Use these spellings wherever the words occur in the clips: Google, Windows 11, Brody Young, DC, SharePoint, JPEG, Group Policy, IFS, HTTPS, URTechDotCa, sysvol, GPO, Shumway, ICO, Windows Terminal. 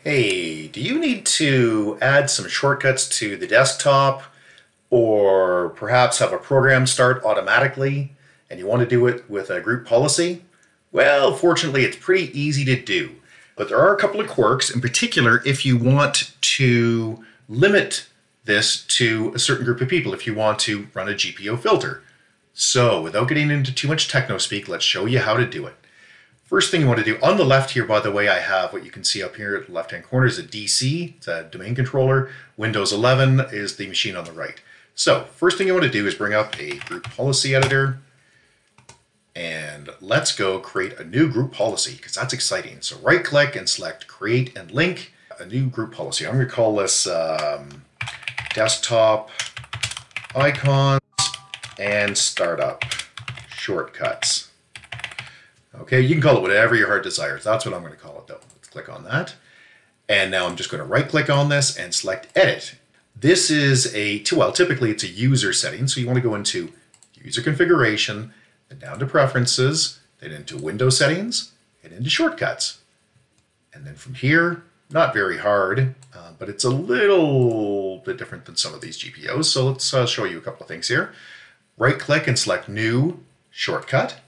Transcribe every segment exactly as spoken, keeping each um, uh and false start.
Hey, do you need to add some shortcuts to the desktop, or perhaps have a program start automatically and you want to do it with a group policy? Well, fortunately it's pretty easy to do, but there are a couple of quirks, in particular if you want to limit this to a certain group of people, if you want to run a G P O filter. So without getting into too much techno speak, let's show you how to do it. First thing you want to do, on the left here, by the way, I have what you can see up here at the left-hand corner is a D C, it's a domain controller. Windows eleven is the machine on the right. So first thing you want to do is bring up a group policy editor, and let's go create a new group policy, because that's exciting. So right-click and select Create and Link, a new group policy. I'm going to call this um, Desktop Icons and Startup Shortcuts. Okay, you can call it whatever your heart desires. That's what I'm going to call it though. Let's click on that. And now I'm just going to right click on this and select edit. This is a, well, typically it's a user setting. So you want to go into user configuration, then down to preferences, then into window settings, and into shortcuts. And then from here, not very hard, uh, but it's a little bit different than some of these G P Os. So let's uh, show you a couple of things here. Right click and select new shortcut.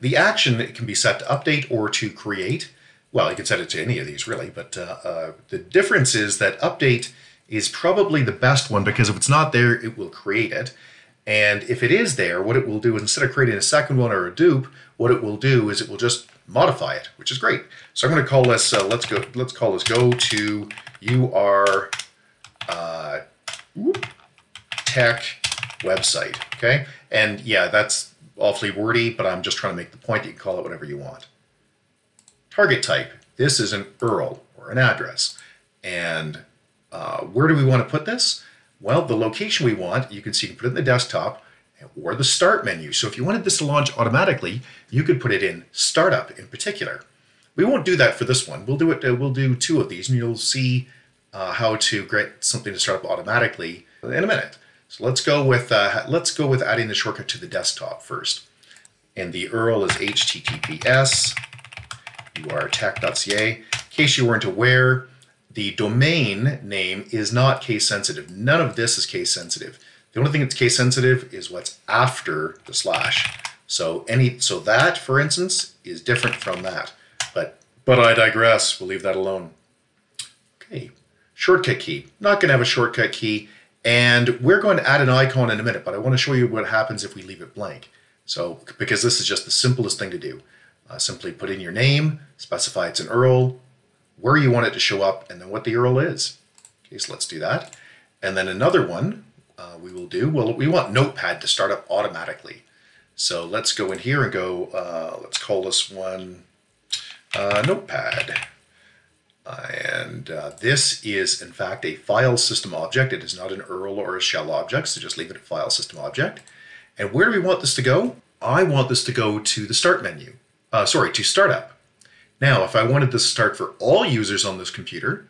The action, it can be set to update or to create. Well, you can set it to any of these really, but uh, uh, the difference is that update is probably the best one, because if it's not there, it will create it. And if it is there, what it will do, instead of creating a second one or a dupe, what it will do is it will just modify it, which is great. So I'm going to call this, uh, let's go, let's call this go to U R uh, tech website. Okay. And yeah, that's awfully wordy, but I'm just trying to make the point. You can call it whatever you want. Target type. This is an U R L or an address. And uh, where do we want to put this? Well, the location we want, you can see you can put it in the desktop or the start menu. So if you wanted this to launch automatically, you could put it in startup in particular. We won't do that for this one. We'll do it. Uh, we'll do two of these, and you'll see uh, how to get something to start up automatically in a minute. So let's go with uh, let's go with adding the shortcut to the desktop first, and the U R L is H T T P S urtech dot C A. In case you weren't aware, the domain name is not case sensitive. None of this is case sensitive. The only thing that's case sensitive is what's after the slash. So any so that, for instance, is different from that. But but I digress. We'll leave that alone. Okay, shortcut key. Not going to have a shortcut key. And we're going to add an icon in a minute, but I want to show you what happens if we leave it blank. So, because this is just the simplest thing to do. Uh, simply put in your name, specify it's an U R L, where you want it to show up, and then what the U R L is. Okay, so let's do that. And then another one uh, we will do, well, we want Notepad to start up automatically. So let's go in here and go, uh, let's call this one uh, Notepad. Uh, and uh, this is, in fact, a file system object. It is not an U R L or a shell object, so just leave it a file system object. And where do we want this to go? I want this to go to the start menu. Uh, sorry, to startup. Now, if I wanted this to start for all users on this computer,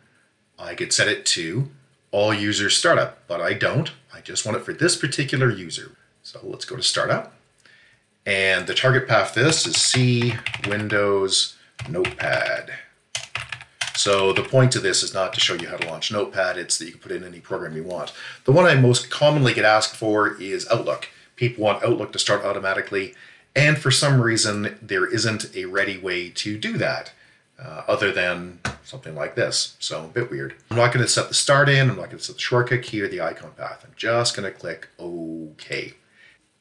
I could set it to all users startup, but I don't. I just want it for this particular user. So let's go to startup. And the target path for this is C Windows Notepad. So the point of this is not to show you how to launch Notepad, it's that you can put in any program you want. The one I most commonly get asked for is Outlook. People want Outlook to start automatically, and for some reason there isn't a ready way to do that uh, other than something like this. So a bit weird. I'm not going to set the start in, I'm not going to set the shortcut key or the icon path. I'm just going to click OK.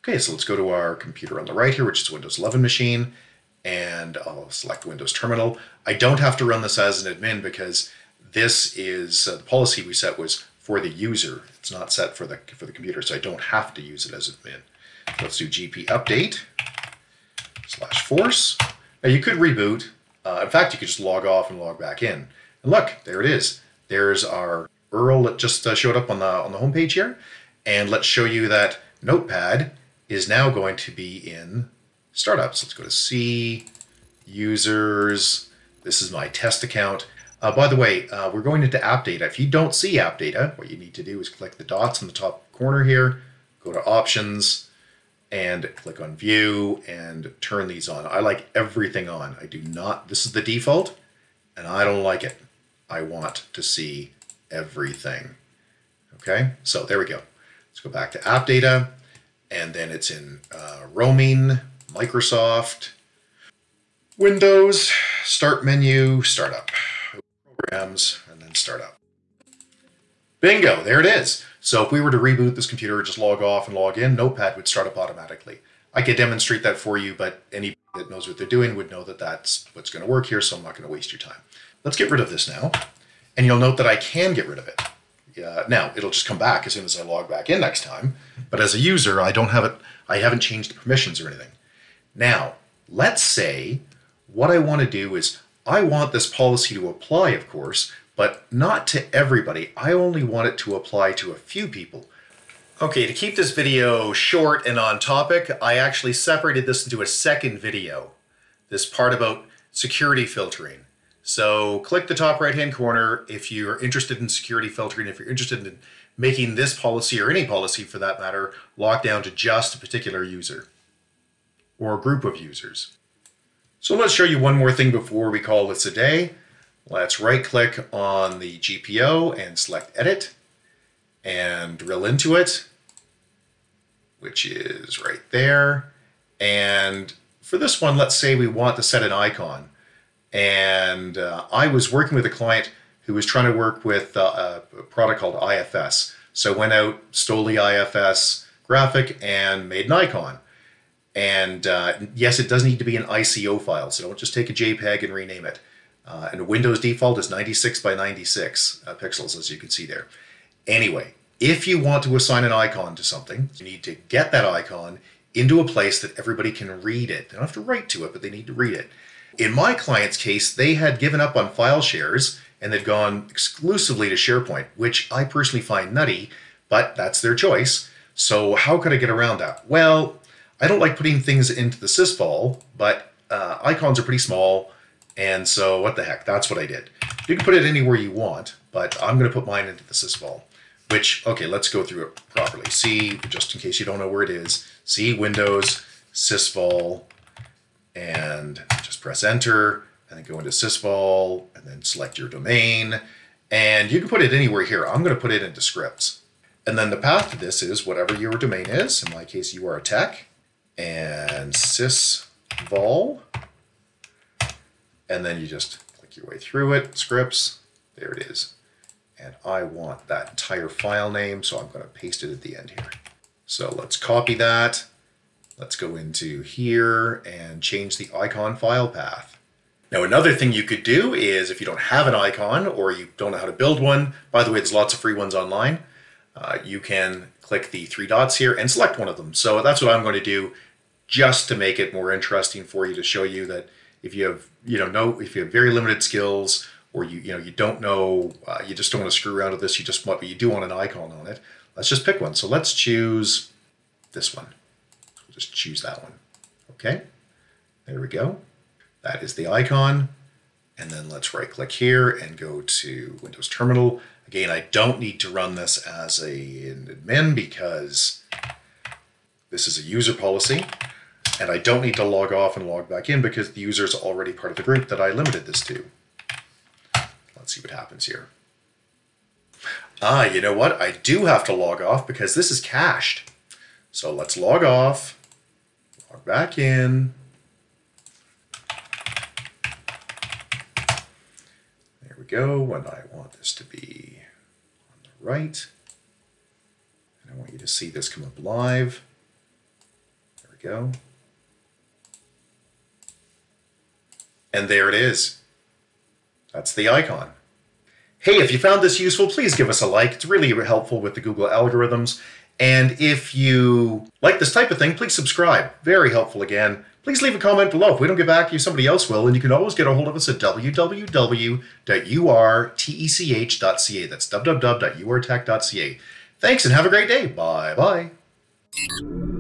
Okay, so let's go to our computer on the right here, which is Windows eleven machine. And I'll select Windows Terminal. I don't have to run this as an admin because this is, uh, the policy we set was for the user. It's not set for the, for the computer, so I don't have to use it as admin. So let's do G P update slash force. Now you could reboot. Uh, in fact, you could just log off and log back in. And look, there it is. There's our U R L that just uh, showed up on the, on the homepage here. And let's show you that Notepad is now going to be in startups. Let's go to C, users. This is my test account. Uh, by the way, uh, we're going into app data. If you don't see app data, what you need to do is click the dots in the top corner here, go to options, and click on view and turn these on. I like everything on. I do not, this is the default, and I don't like it. I want to see everything. Okay, so there we go. Let's go back to app data, and then it's in uh, roaming, Microsoft, Windows, start menu, startup, programs, and then startup. Bingo, there it is. So if we were to reboot this computer, just log off and log in, Notepad would start up automatically. I could demonstrate that for you, but anybody that knows what they're doing would know that that's what's going to work here, so I'm not going to waste your time. Let's get rid of this now, and you'll note that I can get rid of it. Uh, now, it'll just come back as soon as I log back in next time, but as a user, I don't have it, I haven't changed the permissions or anything. Now, let's say what I want to do is, I want this policy to apply, of course, but not to everybody. I only want it to apply to a few people. Okay, to keep this video short and on topic, I actually separated this into a second video, this part about security filtering. So click the top right-hand corner if you're interested in security filtering, if you're interested in making this policy or any policy for that matter, locked down to just a particular user or a group of users. So let's show you one more thing before we call this a day. Let's right-click on the G P O and select Edit and drill into it, which is right there. And for this one, let's say we want to set an icon. And uh, I was working with a client who was trying to work with uh, a product called I F S. So went out, stole the I F S graphic and made an icon. And uh, yes, it does need to be an I C O file. So don't just take a JPEG and rename it. Uh, and Windows default is ninety-six by ninety-six uh, pixels, as you can see there. Anyway, if you want to assign an icon to something, you need to get that icon into a place that everybody can read it. They don't have to write to it, but they need to read it. In my client's case, they had given up on file shares and they'd gone exclusively to SharePoint, which I personally find nutty, but that's their choice. So how could I get around that? Well, I don't like putting things into the sysvol, but uh, icons are pretty small, and so what the heck, that's what I did. You can put it anywhere you want, but I'm going to put mine into the sysvol, which, okay, let's go through it properly. See, just in case you don't know where it is, see Windows, sysvol, and just press enter and then go into sysvol and then select your domain, and you can put it anywhere here. I'm going to put it into scripts, and then the path to this is whatever your domain is. In my case, you are a tech and sysvol, and then you just click your way through it, scripts, there it is. And I want that entire file name, so I'm going to paste it at the end here. So let's copy that. Let's go into here and change the icon file path. Now, another thing you could do is if you don't have an icon or you don't know how to build one, by the way, there's lots of free ones online, uh, you can click the three dots here and select one of them. So that's what I'm going to do just to make it more interesting for you, to show you that if you have, you know, no, if you have very limited skills, or you, you know, you don't know, uh, you just don't want to screw around with this, you just want, but you do want an icon on it. Let's just pick one. So let's choose this one. Just choose that one. Okay, there we go. That is the icon. And then let's right click here and go to Windows Terminal. Again, I don't need to run this as a, an admin because this is a user policy, and I don't need to log off and log back in because the user is already part of the group that I limited this to. Let's see what happens here. Ah, you know what? I do have to log off because this is cached. So let's log off. Log back in. There we go. And I want this to be on the right. And I want you to see this come up live. There we go. And there it is. That's the icon. Hey, if you found this useful, please give us a like. It's really helpful with the Google algorithms. And if you like this type of thing, please subscribe. Very helpful again. Please leave a comment below. If we don't get back to you, somebody else will. And you can always get a hold of us at w w w dot urtech dot c a. That's w w w dot urtech dot c a. Thanks and have a great day. Bye-bye.